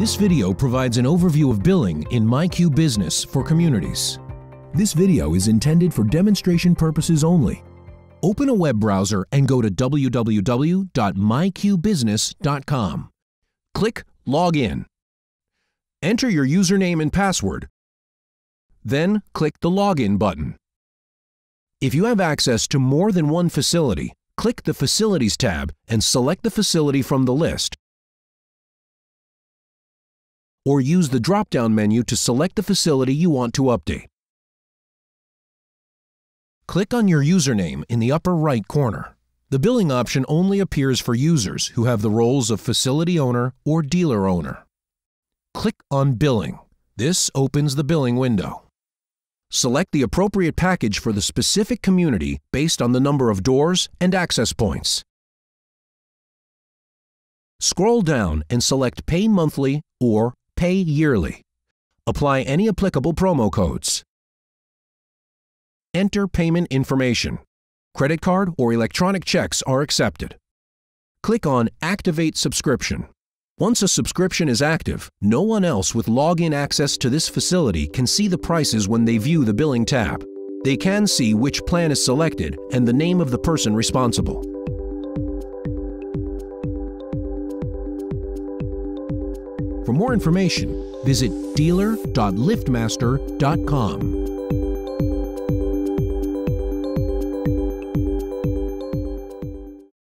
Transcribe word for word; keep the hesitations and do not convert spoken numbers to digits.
This video provides an overview of billing in MyQ Business for communities. This video is intended for demonstration purposes only. Open a web browser and go to w w w dot my q business dot com. Click Log In. Enter your username and password. Then click the Login button. If you have access to more than one facility, click the Facilities tab and select the facility from the list, or use the drop-down menu to select the facility you want to update. Click on your username in the upper right corner. The billing option only appears for users who have the roles of facility owner or dealer owner. Click on Billing. This opens the billing window. Select the appropriate package for the specific community based on the number of doors and access points. Scroll down and select Pay Monthly or Pay Yearly. Apply any applicable promo codes. Enter payment information. Credit card or electronic checks are accepted. Click on Activate Subscription. Once a subscription is active, no one else with login access to this facility can see the prices when they view the billing tab. They can see which plan is selected and the name of the person responsible. For more information, visit dealer dot liftmaster dot com.